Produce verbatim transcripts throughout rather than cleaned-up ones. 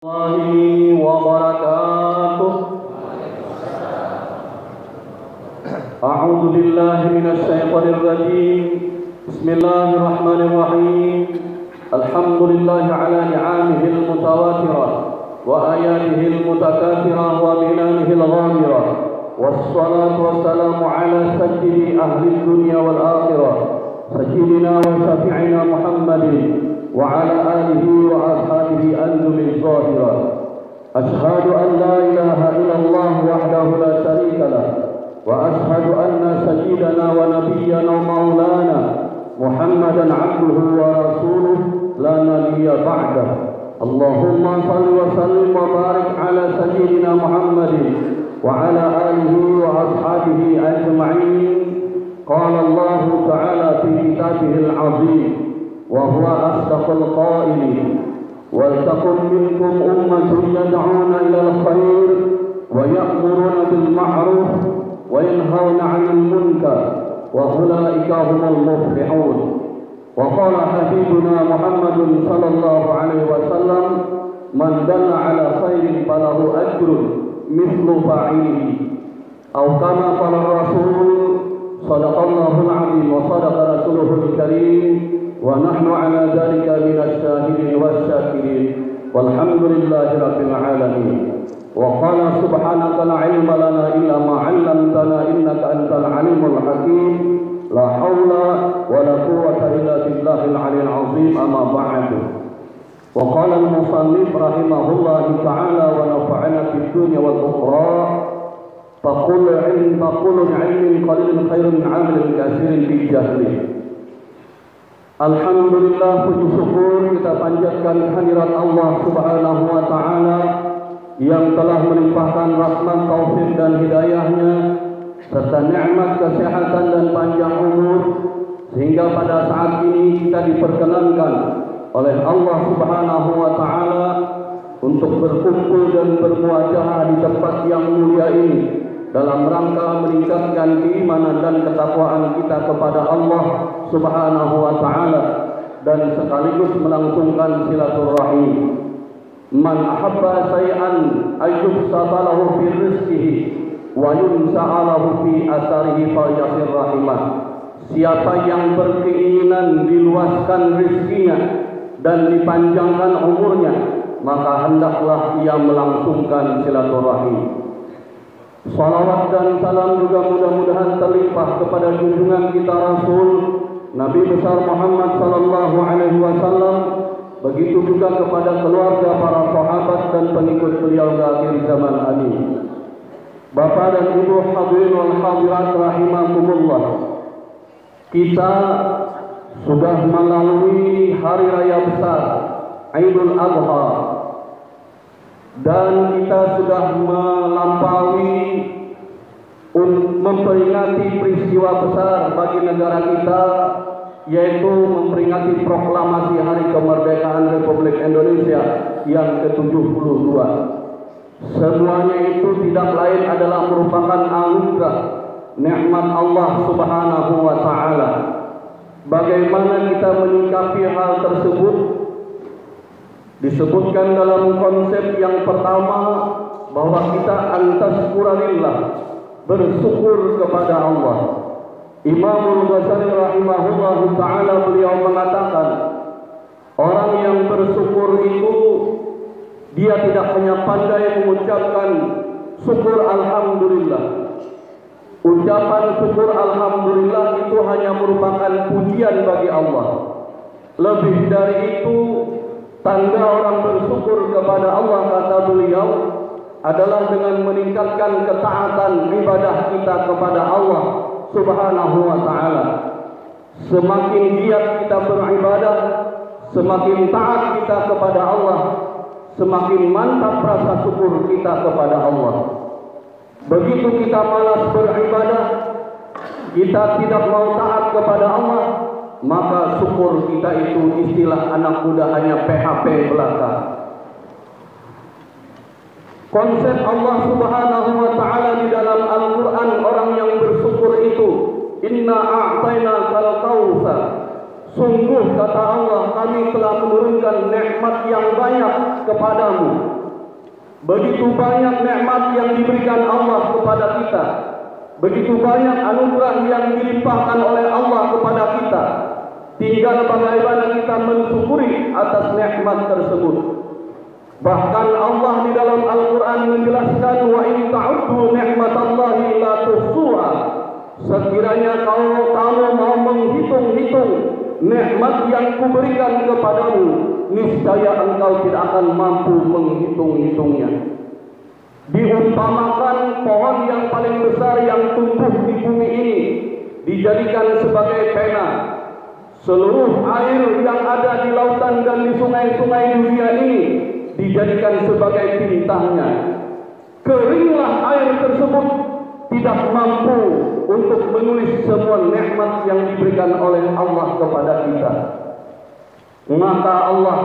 الله وبركاته. أعوذ بالله من الشيطان الرجيم. بسم الله الرحمن الرحيم. الحمد لله على نعمه المتواترة وآياته المتكاثرة ومنامه الغامرة، والصلاة والسلام على سيد أهل الدنيا والآخرة سيدنا وشفيعنا محمد وعلى آله وأصحابه أنجم الظاهرة. أشهد أن لا إله إلا الله وحده لا شريك له، وأشهد أن سيدنا ونبينا ومولانا محمدا عبده ورسوله لا نبي بعده. اللهم صل وسلم وبارك على سيدنا محمد وعلى آله وأصحابه أجمعين. قال الله تعالى في كتابه العظيم وهو أصدق القائلين: ولتكن منكم أمة يدعون إلى الخير ويأمرون بالمعروف وينهون عن المنكر وأولئك هم المفلحون. وقال حبيبنا محمد صلى الله عليه وسلم: من دل على خير فله أجر مثل فاعله، أو كما قال الرسول. صدق الله العظيم وصدق رسوله الكريم، ونحن على ذلك من الشاهدين والشاكرين، والحمد لله رب العالمين. وقال: سبحانك لا علم لنا إلا ما علمتنا إنك أنت العليم الحكيم. لا حول ولا قوة إلا بالله العلي العظيم. أما بعد، وقال المصنف رحمه الله تعالى: ونفعنا في الدنيا والأخرى. فقل علم فقل علم قليل خير من عمل كثير بالجهل. Alhamdulillah, puji syukur kita panjatkan hadirat Allah Subhanahu wa Ta'ala yang telah melimpahkan rahmat, taufik dan hidayahnya serta nikmat kesehatan dan panjang umur, sehingga pada saat ini kita diperkenankan oleh Allah Subhanahu wa Ta'ala untuk berkumpul dan bermuajah di tempat yang mulia ini dalam rangka meningkatkan keimanan dan ketakwaan kita kepada Allah Subhanahu wa Ta'ala, dan sekaligus melangsungkan silaturahim. Man ahabba syai'an ayyubsata lahu fi rizqihi wa yunsa'a lahu fi atharihi falyasir rahimah. Siapa yang berkeinginan diluaskan rizkinya dan dipanjangkan umurnya, maka hendaklah ia melangsungkan silaturahim. Salawat dan salam juga mudah-mudahan terlimpah kepada junjungan kita Rasul Nabi besar Muhammad sallallahu alaihi wasallam, begitu juga kepada keluarga para sahabat dan pengikut beliau hingga akhir zaman amin. Bapak dan Ibu hadirin wal hadirat rahimakumullah, kita sudah melalui hari raya besar Idul Adha, dan kita sudah melampaui memperingati peristiwa besar bagi negara kita, yaitu memperingati proklamasi Hari Kemerdekaan Republik Indonesia yang ke tujuh puluh dua. Semuanya itu tidak lain adalah merupakan anugerah nikmat Allah Subhanahu wa Ta'ala. Bagaimana kita menyikapi hal tersebut disebutkan dalam konsep yang pertama, bahwa kita antasykurillah, bersyukur kepada Allah. Imamul Ghazali rahimahullahu ta'ala beliau mengatakan, orang yang bersyukur itu dia tidak hanya pandai mengucapkan syukur alhamdulillah. Ucapan syukur alhamdulillah itu hanya merupakan pujian bagi Allah. Lebih dari itu, tanda orang bersyukur kepada Allah, kata beliau, adalah dengan meningkatkan ketaatan ibadah kita kepada Allah Subhanahu wa Ta'ala. Semakin giat kita beribadah, semakin taat kita kepada Allah, semakin mantap rasa syukur kita kepada Allah. Begitu kita malas beribadah, kita tidak mau taat kepada Allah, maka syukur kita itu, istilah anak muda, hanya P H P belaka. Konsep Allah Subhanahu wa Ta'ala di dalam Al-Quran, orang yang bersyukur itu, inna a'tainaka al-kautsar, sungguh kata Allah, kami telah menurunkan nikmat yang banyak kepadamu. Begitu banyak nikmat yang diberikan Allah kepada kita, begitu banyak anugerah yang dilimpahkan oleh Allah kepada kita. Tinggal bagaimana kita mensyukuri atas nikmat tersebut. Bahkan Allah di dalam Al-Quran menjelaskan, wa in ta'uddu ni'matallahi la tuhsuha. Sekiranya kalau kamu mau menghitung-hitung nikmat yang kuberikan kepadamu, niscaya engkau tidak akan mampu menghitung-hitungnya. Diumpamakan pohon yang paling besar yang tumbuh di bumi ini dijadikan sebagai pena. Seluruh air yang ada di lautan dan di sungai-sungai dunia ini dijadikan sebagai bintangnya. Keringlah air tersebut, tidak mampu untuk menulis semua nikmat yang diberikan oleh Allah kepada kita. Maka Allah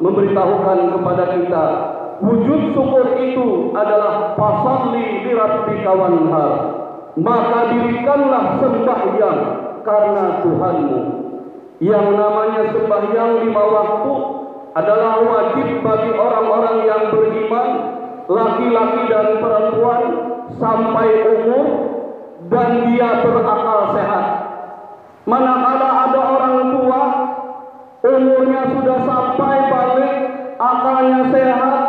memberitahukan kepada kita, wujud syukur itu adalah fasalli lirabbika wanhar. Maka dirikanlah sembahyang karena Tuhanmu. Yang namanya sembahyang lima waktu adalah wajib bagi orang-orang yang beriman, laki-laki dan perempuan sampai umur, dan dia berakal sehat. Manakala ada orang tua umurnya sudah sampai balik, akalnya sehat,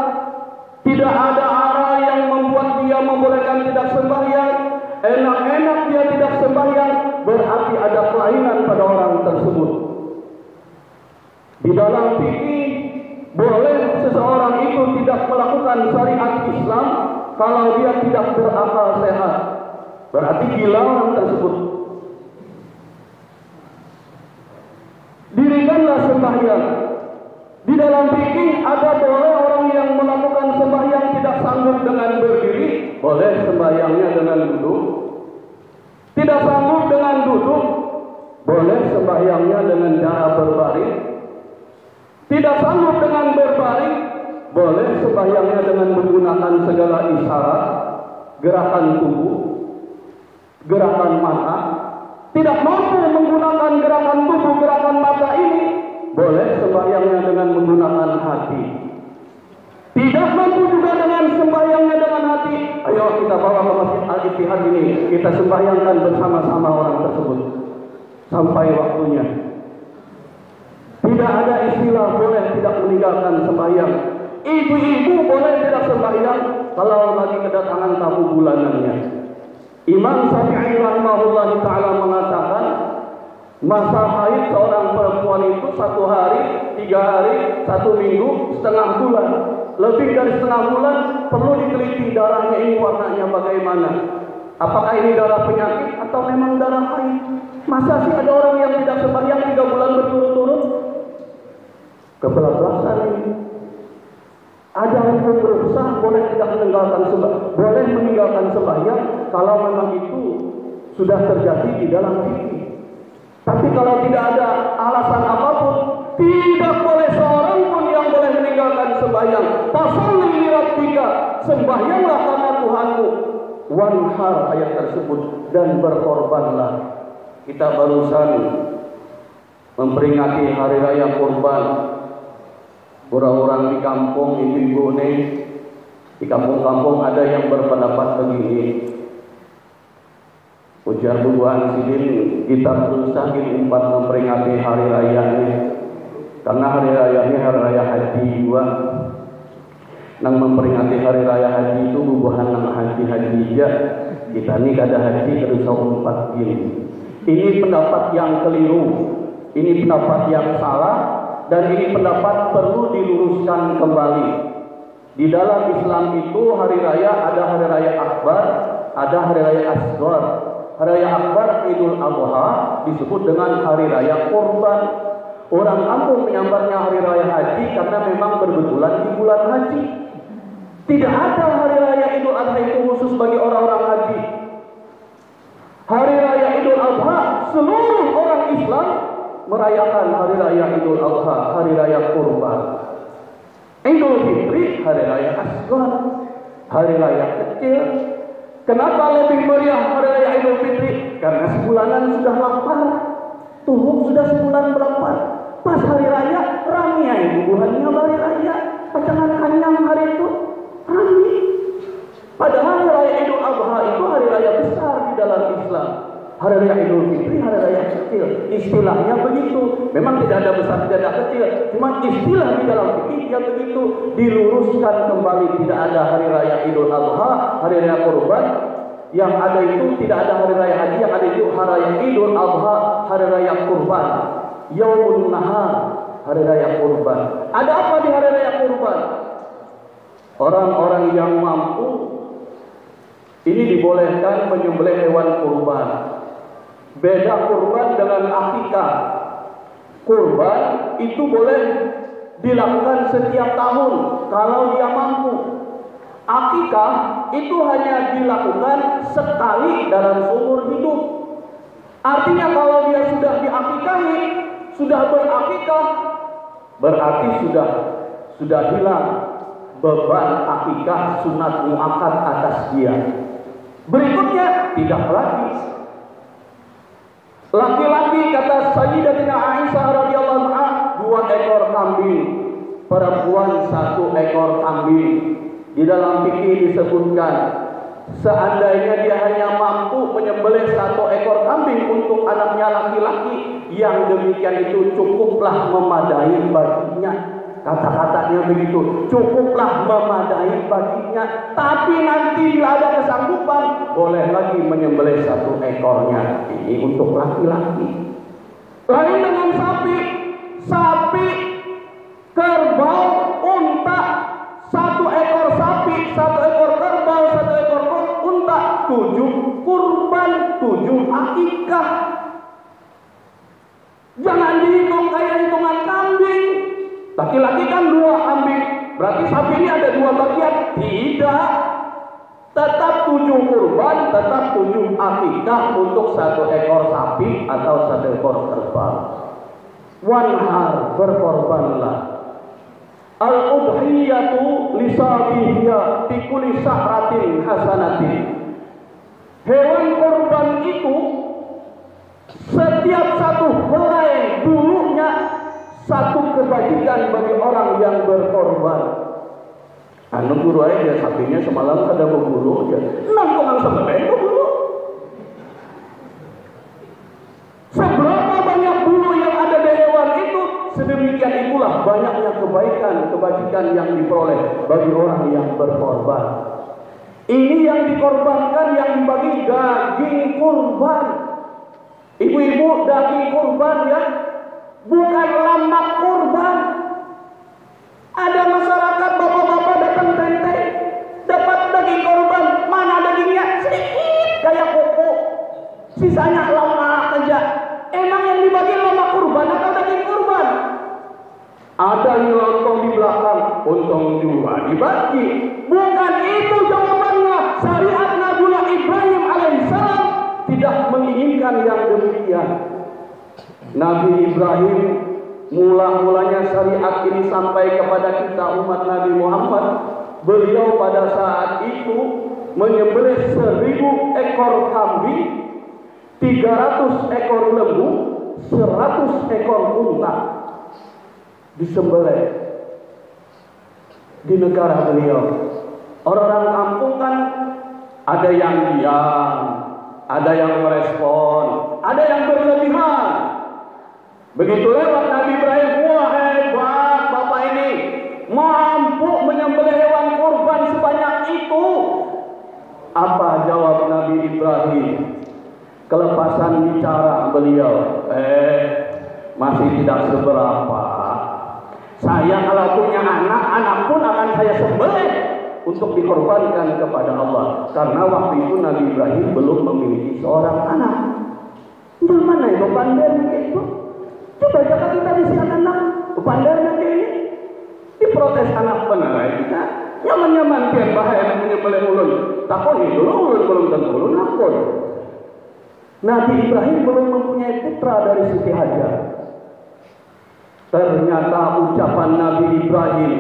tidak ada arah yang membuat dia membolehkan tidak sembahyang, enak-enak dia tidak sembahyang, berarti ada kelainan pada orang tersebut. Di dalam fikih boleh seseorang itu tidak melakukan syariat Islam kalau dia tidak berakal sehat, berarti gila orang tersebut. Dirikanlah sembahyang. Di dalam fikih ada boleh orang yang melakukan sembahyang tidak sanggup dengan berdiri, boleh sembahyangnya dengan duduk. Tidak sanggup dengan duduk, boleh sembahyangnya dengan cara berbaring. Tidak sanggup dengan berbaring, boleh sembahyangnya dengan menggunakan segala isyarat, gerakan tubuh, gerakan mata. Tidak mampu menggunakan gerakan tubuh, gerakan mata ini, boleh sembahyangnya dengan menggunakan hati. Tidak mampu juga dengan sembahyangnya dengan hati, ayo kita bawa ke masjid Al-Ittihad ini, kita sembahyangkan bersama-sama orang tersebut sampai waktunya. Tidak ada istilah boleh tidak meninggalkan sembahyang. Ibu-ibu boleh tidak sembahyang kalau lagi kedatangan tamu bulanannya. Imam Syafi'i rahimahullah ta'ala mengatakan, masa haid seorang perempuan itu satu hari, tiga hari, satu minggu, setengah bulan. Lebih dari setengah bulan perlu diteliti darahnya ini warnanya bagaimana. Apakah ini darah penyakit atau memang darah haid? Masa sih ada orang yang tidak sembahyang tiga bulan berturut-turut? Kebelasan ini. Ada hukum rukhsah boleh tidak meninggalkan sembahyang, boleh meninggalkan sembahyang kalau memang itu sudah terjadi di dalam diri. Tapi kalau tidak ada alasan apapun, tidak boleh seorang pun yang boleh meninggalkan sembahyang. Fasalli lirabbika, sembahyanglah karena Tuhanmu. Wanhar ayat tersebut, dan berkorbanlah. Kita barusan memperingati hari raya kurban. Orang-orang di kampung, ibu-ibu ini di kampung-kampung ada yang berpendapat begini. Ujar bubuhan sidin, kita berusaha di empat memperingati hari raya ini. Karena hari raya ini hari raya haji juga. Nang memperingati hari raya haji itu bubuhan nang haji-haji aja. Kita ini kada haji kerusau empat gini. Ini pendapat yang keliru, ini pendapat yang salah, dan ini pendapat perlu diluruskan kembali. Di dalam Islam itu hari raya ada hari raya akbar, ada hari raya asghar. Hari raya akbar Idul Adha disebut dengan hari raya kurban. Orang kampung menyambarnya hari raya haji karena memang berbetulan di bulan haji. Tidak ada hari raya Idul Adha itu khusus bagi orang-orang haji. Hari raya Idul Adha seluruh orang Islam merayakan hari raya Idul Adha, hari raya kurban. Idul Fitri hari raya asghar, hari raya kecil. Kenapa lebih meriah hari raya Idul Fitri? Karena sebulanan sudah lapar, tuhuk sudah sebulan berlapar. Pas hari raya ramai bubuhannya hari raya. pasangan enam hari itu rame. Padahal raya Idul Adha itu hari raya besar di dalam Islam. Hari raya Idul Fitri hari raya kecil. Istilahnya begitu. Memang tidak ada besar, tidak ada kecil. Cuma istilah di dalam fikih yang begitu diluruskan kembali. Tidak ada hari raya Idul Adha, hari raya kurban. Yang ada itu tidak ada hari raya haji, yang ada itu hari raya Idul Adha, hari raya kurban. Yaumun Nahar, hari raya kurban. Ada apa di hari raya kurban? Orang-orang yang mampu ini dibolehkan menyembelih hewan kurban. Beda kurban dengan akikah. Kurban itu boleh dilakukan setiap tahun kalau dia mampu. Akikah itu hanya dilakukan sekali dalam seumur hidup. Artinya kalau dia sudah diakikahi, sudah berakikah, berarti sudah sudah hilang beban akikah sunat muakkad atas dia. Berikutnya tidak lagi. Laki-laki kata Sayyidatina Aisyah radhiyallahu anha dua ekor kambing, perempuan satu ekor kambing. Di dalam fikih disebutkan seandainya dia hanya mampu menyembelih satu ekor kambing untuk anaknya laki-laki, yang demikian itu cukuplah memadai baginya. Kata-katanya begitu, cukuplah memadai baginya. Tapi nanti bila ada kesanggupan, boleh lagi menyembelih satu ekornya. Ini untuk laki-laki. Lain dengan sapi, sapi, kerbau, unta. Satu ekor sapi, satu ekor kerbau, satu ekor unta, tujuh kurban, tujuh akikah. Jangan dihitung kayak hitungan kambing. Laki-laki kan dua kambing, berarti sapi ini ada dua bagian. Tidak, tetap tujuh kurban, tetap tujuh akikah untuk satu ekor sapi atau satu ekor kerbau. Wanhar, berkorbanlah. Al-udhiyatu lisabihya tikuli sahratin hasanati. Hewan kurban itu setiap satu helai bulunya satu kebajikan bagi orang yang berkorban. Anu guru aja sapinya semalam kada berbulu aja. Nang kok nang sampai berbulu. Seberapa banyak bulu yang ada di hewan itu, sedemikian itulah banyaknya kebaikan, kebajikan yang diperoleh bagi orang yang berkorban. Ini yang dikorbankan yang dibagi daging kurban. Ibu-ibu daging kurban ya. Bukan lemak kurban. Ada masyarakat bapak-bapak datang tenteng dapat daging kurban, mana dagingnya sedikit kayak kuku, sisanya lemak aja. Emang yang dibagi lemak kurban atau daging kurban? Ada yang lontong di belakang, untung juga dibagi. Bukan itu jawabannya. Syariat Nabiullah Ibrahim alaihissalam tidak menginginkan yang demikian. Nabi Ibrahim mula-mulanya syariat ini sampai kepada kita umat Nabi Muhammad, beliau pada saat itu menyembelih seribu ekor kambing, tiga ratus ekor lembu, seratus ekor unta disembelih di negara beliau. Orang-orang kampung kan ada yang diam, ada yang merespon, ada yang berlebihan. Begitu lewat Nabi Ibrahim, wah hebat bapak ini, mampu menyembelih hewan kurban sebanyak itu. Apa jawab Nabi Ibrahim? Kelepasan bicara beliau, eh masih tidak seberapa. Saya kalau punya anak, anak pun akan saya sembelih untuk dikorbankan kepada Allah. Karena waktu itu Nabi Ibrahim belum memiliki seorang anak. Entah mana itu pandai itu. Coba jika kita disian anak, kebandaran kayak ini, diprotes anak beneran kita, nyaman-nyaman pian bahaya yang menyebelin ulun, takon itu ulun belum tentu ulun nakon. Nabi Ibrahim belum mempunyai putra dari Siti Hajar. Ternyata ucapan Nabi Ibrahim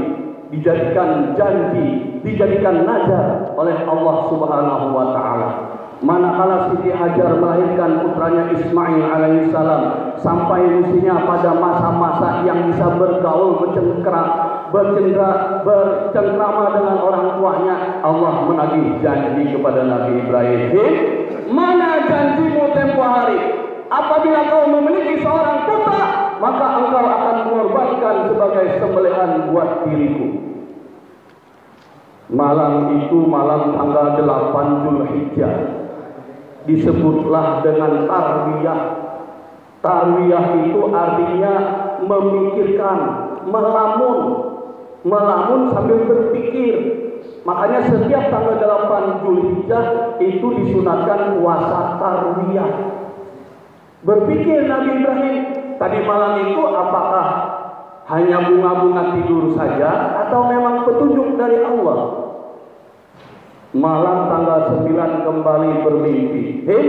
dijadikan janji, dijadikan nazar oleh Allah Subhanahu Wa Taala. Manakala Siti Hajar melahirkan putranya Ismail alaihissalam, sampai usianya pada masa-masa yang bisa bergaul, bercengkeram, bercengkrama bercengkrama dengan orang tuanya, Allah menagih janji kepada Nabi Ibrahim, mana janjimu tempo hari? Apabila kau memiliki seorang putra, maka engkau akan mengorbankan sebagai sembelihan buat diriku. Malam itu malam tanggal delapan Zulhijjah disebutlah dengan tarwiyah. Tarwiyah itu artinya memikirkan, melamun, melamun sambil berpikir. Makanya setiap tanggal delapan Zulhijjah itu disunatkan puasa tarwiyah. Berpikir Nabi Ibrahim tadi malam itu apakah hanya bunga-bunga tidur saja atau memang petunjuk dari Allah? Malam tanggal sembilan kembali bermimpi, hei,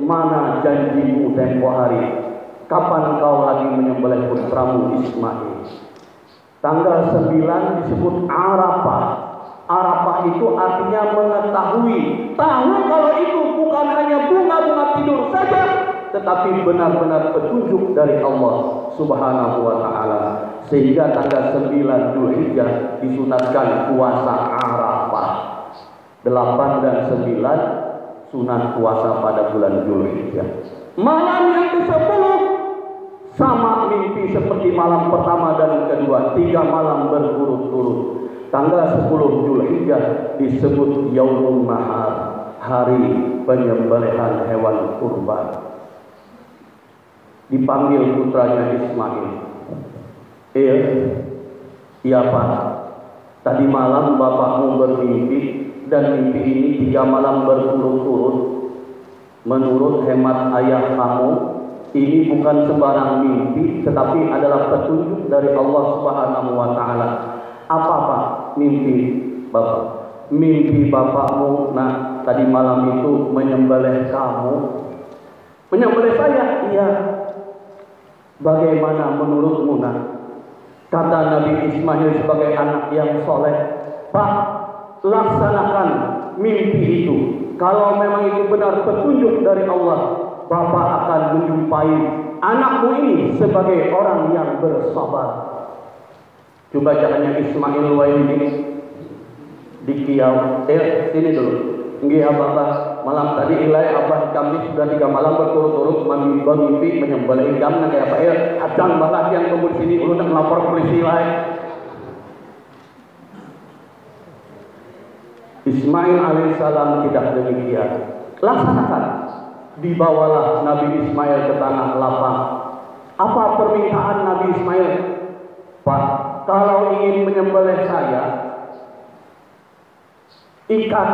mana janjimu tempo hari? Kapan kau lagi menyembelih putramu Ismail? Tanggal sembilan disebut Arafah. Arafah itu artinya mengetahui. Tahu kalau itu bukan hanya bunga-bunga tidur saja, tetapi benar-benar petunjuk dari Allah Subhanahu wa ta'ala. Sehingga tanggal sembilan Dzulhijjah disunatkan puasa Arafah. Delapan dan sembilan sunat puasa pada bulan Dzulhijjah. Malam yang kesepuluh sama mimpi seperti malam pertama dan kedua, tiga malam berturut-turut. Tanggal sepuluh Dzulhijjah disebut Yaumul Mahar, hari penyembelihan hewan kurban. Dipanggil putranya Ismail. Eh, iya Pak, tadi malam bapakmu bermimpi, dan mimpi ini tiga malam berturut-turut. Menurut hemat ayah kamu, ini bukan sembarang mimpi, tetapi adalah petunjuk dari Allah Subhanahu wa ta'ala. Apa Pak mimpi Bapak? Mimpi bapakmu, nah tadi malam itu menyembelih kamu. Menyembelih saya? Iya. Bagaimana menurutmu nak? Kata Nabi Ismail sebagai anak yang soleh, Pak, laksanakan mimpi itu. Kalau memang itu benar petunjuk dari Allah, Bapak akan menjumpai anakmu ini sebagai orang yang bersabar. Coba caranya Ismail Wahyudi di Kiau. Eh, sini dulu. Nggih Abah, malam tadi ilai Abah kami sudah tiga malam berturut-turut mimpi menyembelih jam nang kayak apa ya? Adang balas yang kebun sini ulun melapor polisi lain. Ismail alaihissalam tidak demikian. Laksanakan. Dibawalah Nabi Ismail ke tanah lapang. Apa permintaan Nabi Ismail? Pak, kalau ingin menyembelih saya, ikat,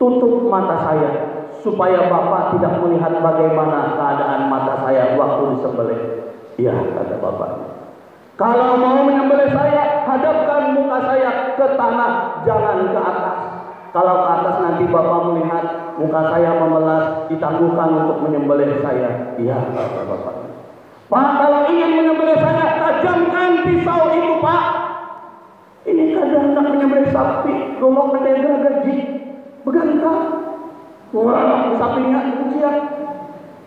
tutup mata saya, supaya Bapak tidak melihat bagaimana keadaan mata saya waktu disembelih. Iya, kata Bapak. Kalau mau menyembelih saya, hadapkan muka saya ke tanah, jangan ke atas. Kalau ke atas nanti Bapak melihat muka saya memelas, ditangguhkan untuk menyembelih saya. Iya, Bapak. Pak, kalau ingin menyembelih saya, tajamkan pisau itu, Pak. Ini kadang hendak menyembelih sapi, gomong pendega gaji, begantang. Wah, sapinya itu siap,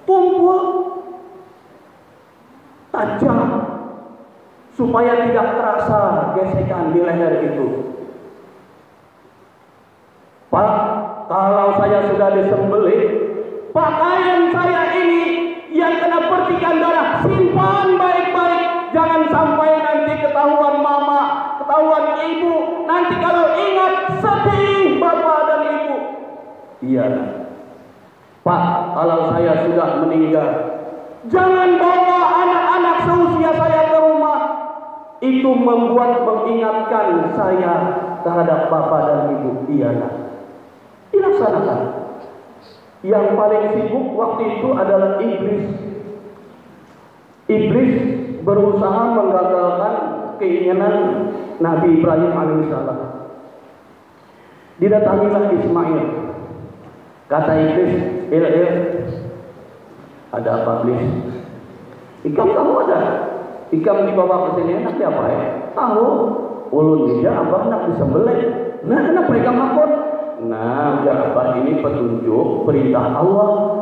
tumpul, tajam, supaya tidak terasa gesekan di leher itu. Pak, kalau saya sudah disembelih, pakaian saya ini yang kena percikan darah, simpan baik-baik. Jangan sampai nanti ketahuan mama, ketahuan ibu. Nanti kalau ingat, sedih bapak dan ibu. Iya. Pak, kalau saya sudah meninggal, jangan bawa anak-anak seusia saya ke rumah. Itu membuat mengingatkan saya terhadap bapak dan ibu. Iya, nak. Dilaksanakan. Yang paling sibuk waktu itu adalah iblis. Iblis berusaha menggagalkan keinginan Nabi Ibrahim alaihissalam. Didatangilah Ismail. Kata iblis, "Il, il. Ada apa iblis? Ikam kamu ada? Ikam dibawa ke sini enak siapa ya? Tahu? Ulun dia abah nak disembelih. Nah, kenapa ikam makut? Nah, jawaban ini petunjuk perintah Allah.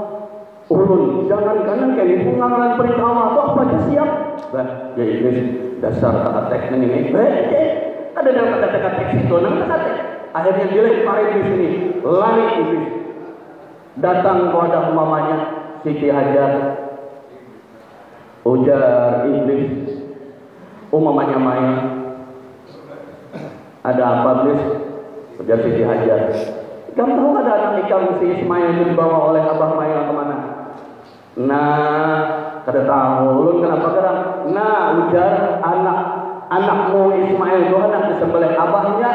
Ulun, jangan kanan kali pengawalan perintah Allah. Toh baca siap. Bah, ya iblis, dasar katek neningin bete ada yang katek-katek situ nang katek akhirnya dilempar di sini lari Iblis datang kepada mamanya Siti Hajar. Ujar Iblis, umamanya main ada apa Iblis? Ujar Siti Hajar, kamu tahu ada anak ikan si Ismail dibawa oleh Abah Mail kemana? Nah, kada tahu lu kenapa gerak? Nah, ujar anak anakmu Ismail itu hendak disembelih abahnya.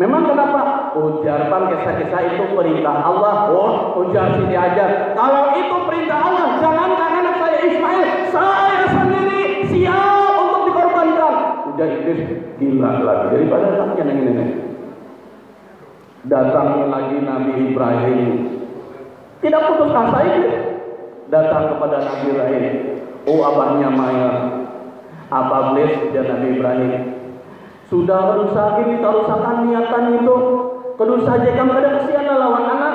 Memang kenapa? Ujar pan kisah-kisah itu perintah Allah. Oh, ujar Siti Hajar, kalau itu perintah Allah, jangankan anak saya Ismail, saya sendiri siap untuk dikorbankan. Ujar Iblis, gila lagi daripada anaknya nenek-nenek. Datang lagi Nabi Ibrahim, tidak putus asa Iblis, datang kepada Nabi Ibrahim. Oh, abahnya Maya, apa Iblis? Ujar Nabi Ibrahim, sudah kerusakan kita rusakan niatan itu, kerusakan jekam kada kesian lawan anak,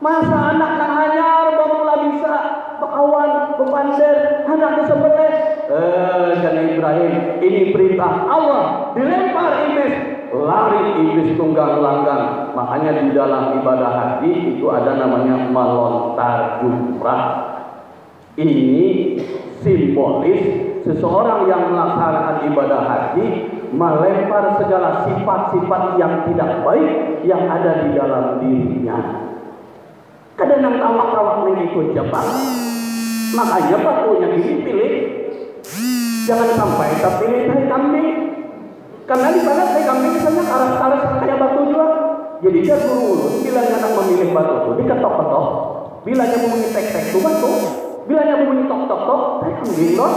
masa anak nang hanyar bakulah bisa bekawan bepanser hendak disembelih. Eh, dan Ibrahim, ini perintah Allah, dilempar Iblis. Lari Iblis tunggang langgang. Makanya di dalam ibadah haji itu ada namanya melontar jumrah. Ini simbolis seseorang yang melaksanakan ibadah haji melempar segala sifat-sifat yang tidak baik yang ada di dalam dirinya. Kadang tawak-tawak mengikut Jepang. Makanya patuhnya dipilih. Jangan sampai terpilih dari kambing. Karena di sana saya kambing misalnya aras-aras kayak batu juga. Jadi dia turun, bilanya nak memilih batu itu diketok-ketok, bilanya bunyi tek-tek itu batu, bilanya bunyi tok-tok-tok, saya kambing dong.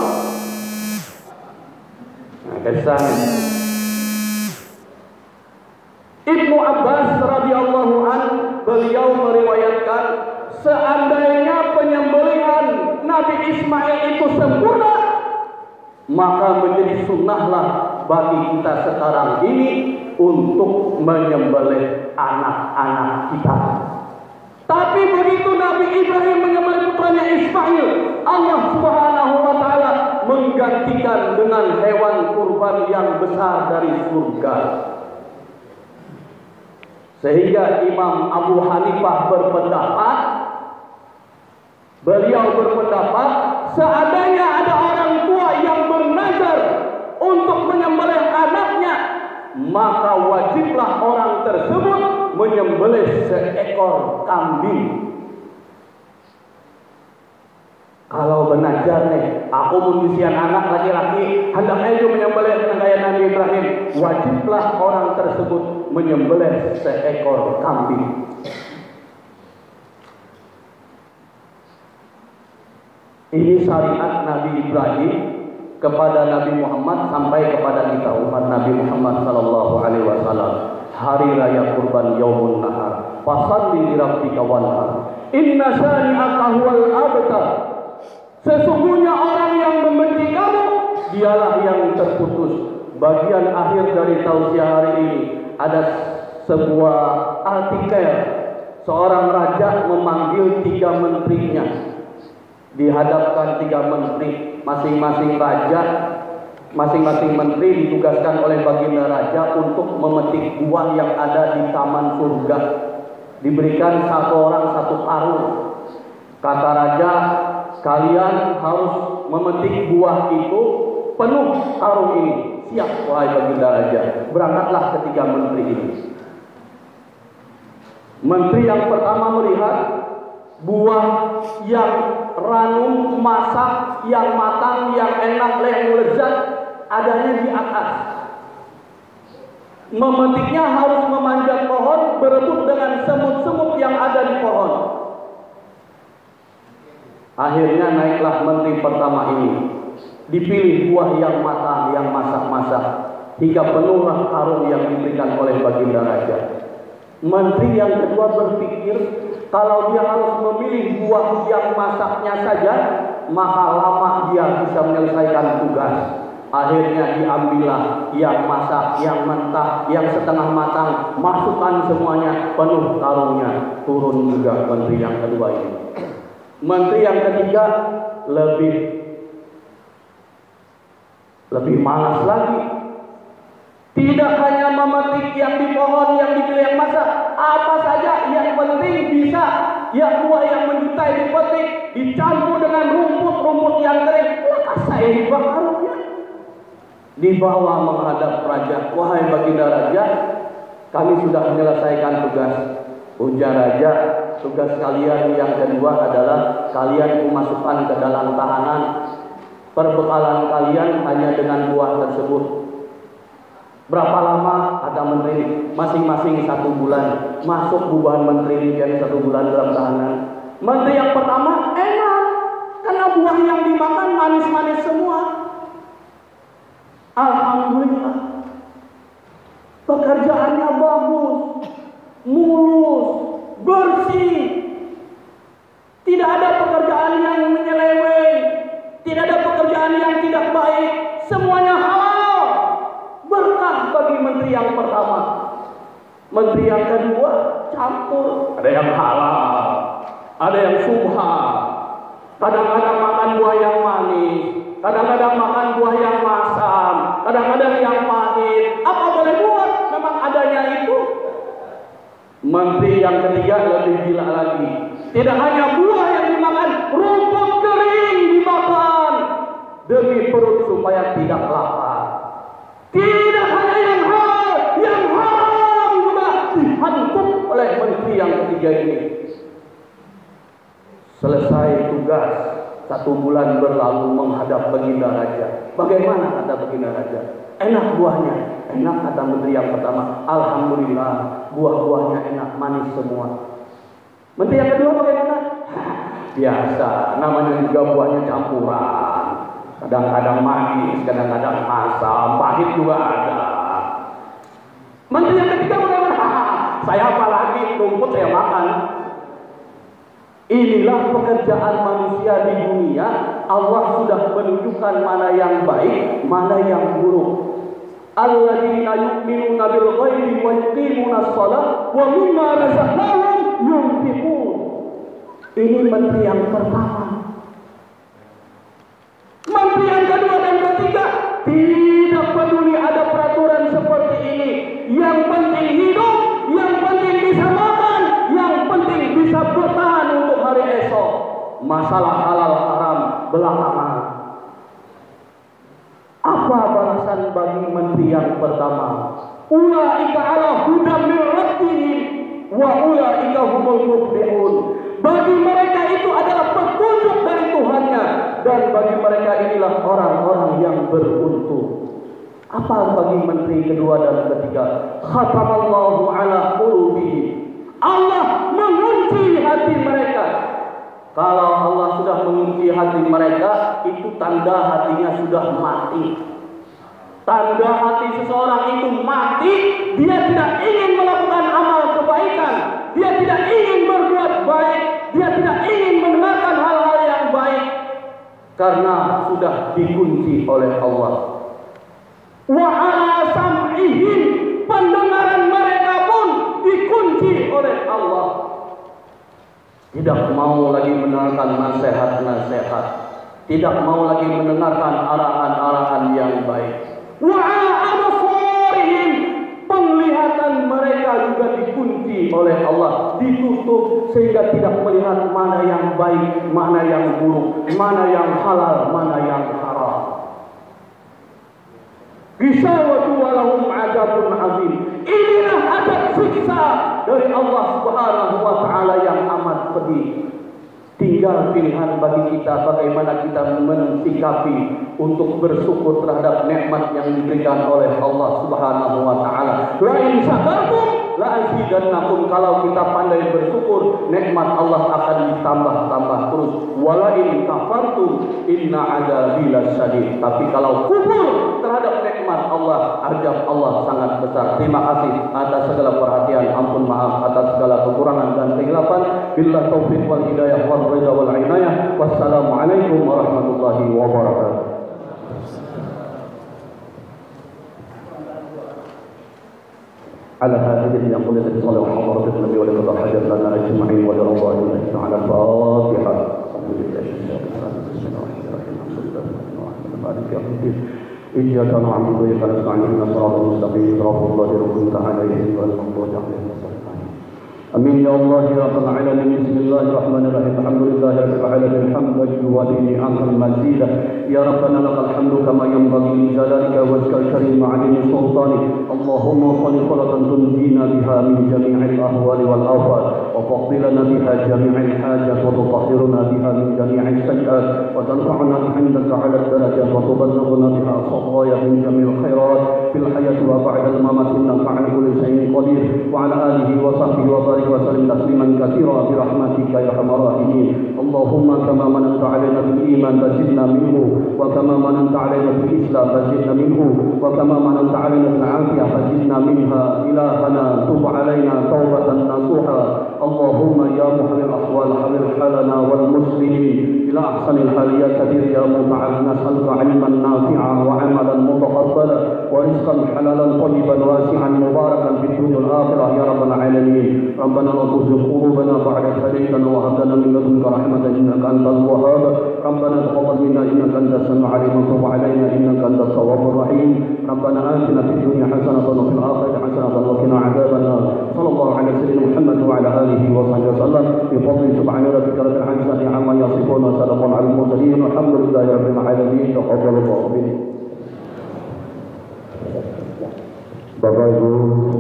Nah, kesan Ibnu Abbas radhiyallahu an, beliau meriwayatkan seandainya penyembelihan Nabi Ismail itu sempurna, maka menjadi sunnahlah bagi kita sekarang ini untuk menyembelih anak-anak kita. Tapi begitu Nabi Ibrahim menyembelih putranya Ismail, Allah Subhanahu wa taala menggantikan dengan hewan kurban yang besar dari surga. Sehingga Imam Abu Hanifah berpendapat, beliau berpendapat seandainya ada orang tua yang bernazar untuk menyembelih anaknya, maka wajiblah orang tersebut menyembelih seekor kambing. Kalau benajar nih, aku munisian anak laki-laki, hendaknya juga menyembelih kayak Nabi Ibrahim, wajiblah orang tersebut menyembelih seekor kambing. Ini syariat Nabi Ibrahim kepada Nabi Muhammad sampai kepada kita umat Nabi Muhammad sallallahu alaihi wasallam. Hari raya kurban yaumun nahar, fasalli lirabbika wanhar, inna syani'aka huwal abtar. Sesungguhnya orang yang membenci kamu dialah yang terputus. Bagian akhir dari tausiah hari ini ada sebuah artikel, seorang raja memanggil tiga menterinya. Dihadapkan tiga menteri, masing-masing raja, masing-masing menteri ditugaskan oleh baginda raja untuk memetik buah yang ada di taman surga. Diberikan satu orang satu karung. Kata raja, kalian harus memetik buah itu penuh karung ini. Siap, wahai baginda raja. Berangkatlah ketiga menteri ini. Menteri yang pertama melihat buah yang ranum, masak, yang matang, yang enak, yang lezat adanya di atas. Memetiknya harus memanjat pohon, berebut dengan semut-semut yang ada di pohon. Akhirnya naiklah menteri pertama ini, dipilih buah yang matang, yang masak-masak, hingga penuhlah karung yang diberikan oleh baginda raja. Menteri yang kedua berpikir, kalau dia harus memilih buah yang masaknya saja, maka lama dia bisa menyelesaikan tugas. Akhirnya diambillah yang masak, yang mentah, yang setengah matang, masukkan semuanya, penuh karungnya. Turun juga menteri yang kedua ini. Menteri yang ketiga lebih Lebih malas lagi. Tidak hanya memetik yang di pohon, yang dipilih yang masak, apa saja yang penting bisa. Yang buah yang menjutai dipetik, dicampur dengan rumput-rumput yang kering. Lakasai bakarnya. Dibawa menghadap raja. Wahai baginda raja, kami sudah menyelesaikan tugas. Ujar raja, tugas kalian yang kedua adalah kalian memasukkan ke dalam tahanan. Perbekalan kalian hanya dengan buah tersebut. Berapa lama, kata menteri? Masing-masing satu bulan. Masuk bubahan menteri yang satu bulan dalam tahanan. Menteri yang pertama enak, karena buah yang dimakan manis-manis semua. Alhamdulillah, pekerjaannya bagus, mulus, bersih. Tidak ada pekerjaan yang menyeleweng, tidak ada pekerjaan yang tidak baik. Semuanya halal. Berkah bagi menteri yang pertama. Menteri yang kedua campur. Ada yang halal, ada yang subhan. Kadang-kadang makan buah yang manis, kadang-kadang makan buah yang masam, kadang-kadang yang pahit. Apa boleh buat? Memang adanya itu. Menteri yang ketiga lebih gila lagi. Tidak hanya buah yang dimakan, rumput kering dimakan demi perut supaya tidak lapar. Tidak hanya yang halal, yang haram juga dihantuk oleh menteri yang ketiga ini. Selesai tugas, satu bulan berlalu menghadap baginda raja. Bagaimana kata baginda raja? Enak buahnya. Enak kata menteri yang pertama. Alhamdulillah, buah-buahnya enak, manis semua. Menteri yang kedua bagaimana? Biasa, namanya juga buahnya campuran. Kadang-kadang manis, kadang-kadang asam, pahit juga ada. Menteri yang ketiga bagaimana? Saya apalagi, rumput saya makan. Inilah pekerjaan manusia di dunia. Allah sudah menunjukkan mana yang baik, mana yang buruk. Alladzina yu'minuna bil ghaibi wa yuqimuna shalah wa mimma razaqnahum yunfiqun. Ini menteri yang pertama. Menteri yang kedua dan ketiga tidak peduli ada peraturan seperti ini. Yang penting hidup, yang penting bisa makan, yang penting bisa bertahan untuk hari esok. Masalah halal haram belakangan. Apa balasan bagi menteri yang pertama? Ulaika ala hudan min rabbihim wa ulaika humul muflihun. Bagi mereka itu adalah petunjuk dari Tuhannya, dan bagi mereka inilah orang-orang yang beruntung. Apa bagi menteri kedua dan ketiga? Khatamallahu ala qulubihim. Allah mengunci hati mereka. Kalau Allah sudah mengunci hati mereka, itu tanda hatinya sudah mati. Tanda hati seseorang itu mati, dia tidak ingin melakukan amal kebaikan, dia tidak ingin berbuat baik, dia tidak ingin mendengarkan hal-hal yang baik, karena sudah dikunci oleh Allah. Wa ala sam'ihim, pendengaran mereka pun dikunci oleh Allah. Tidak mau lagi mendengarkan nasihat-nasihat, tidak mau lagi mendengarkan arahan-arahan yang baik. Wa'abasarihim, penglihatan mereka juga dikunci oleh Allah, ditutup sehingga tidak melihat mana yang baik, mana yang buruk, mana yang halal, mana yang haram. Gisawatu walahum azabun azim. Inilah azab siksa dari Allah Subhanahu wa taala yang amat pedih. Tinggal pilihan bagi kita bagaimana kita mensikapi untuk bersyukur terhadap nikmat yang diberikan oleh Allah Subhanahu wa taala. La in syakartum la azidannakum. Kalau kita pandai bersyukur, nikmat Allah akan ditambah-tambah terus. Wala in kafartum inna adzabi lasyadid. Tapi kalau kufur terhadap nikmat Allah, azab Allah sangat besar. Terima kasih atas segala perhatian. Ampun maaf atas segala kekurangan dan kegelapan. Billahi taufiq wal hidayah wal ridha wal inayah. Wassalamualaikum warahmatullahi wabarakatuh. على هذه النقلة الصلاة وحضرة النبي ولقد حجت لنا أجمعين ولرضاه الأجمعين على الفاتحة. الحمد لله رب العالمين الرحمن الرحيم مالك يوم الدين. إياك نعبد وإياك نستعين اهدنا الصراط المستقيم صراط الذين أنعمت عليهم غير المغضوب عليهم ولا الضالين آمين يا الله يا رب العالمين. بسم الله الرحمن الرحيم. الحمد لله رب العالمين حمدا وله أمدا مزيدا. يا ربنا لك الحمد كما ينبغي لجلالك وجهك الكريم وعظيم سلطانك. اللهم صل صلاة تنجينا بها من جميع الأهوال والآفات، وتقضي لنا بها جميع الحاجات، وتطهرنا بها من جميع السيئات، وتنفعنا عندك على الدرجات، وتبلغنا بها الصغايا من جميع الخيرات في الحياة وبعد الممات، إنك على كل شيء قدير. وعلى آله وصحبه وبارك وسلم تسليما كثيرا برحمتك يا أرحم الراحمين. اللهم كما مننت علينا بالإيمان فزدنا منه، وكما مننت علينا بالإسلام فزدنا منه، وكما مننت علينا بالعافية فزدنا منها. إلهنا تب علينا توبة نصوحا. اللهم يا محل الأحوال حمل حالنا والمسلمين إلى أحسن الحال يا كبير يا متعال. نسألك علما نافعا وعملا متقبلا ورزقا حلالا طيبا واسعا مباركا في الدنيا والآخرة يا رب العالمين. ربنا لا تزغ قلوبنا بعد إذ هديتنا وهب لنا من لدنك رحمة إنك أنت الوهاب. ربنا تقبل منا إنك أنت السميع العليم وتب علينا إنك أنت التواب الرحيم. ربنا آتنا في الدنيا حسنة وفي الآخرة حسنة وقنا عذاب النار. صلى الله على سيدنا محمد وعلى آله وصحبه وسلم بفضل سبحان ربك رب العزة عما يصفون وسلام على المرسلين والحمد لله رب العالمين. تقبل الله. Bapak Ibu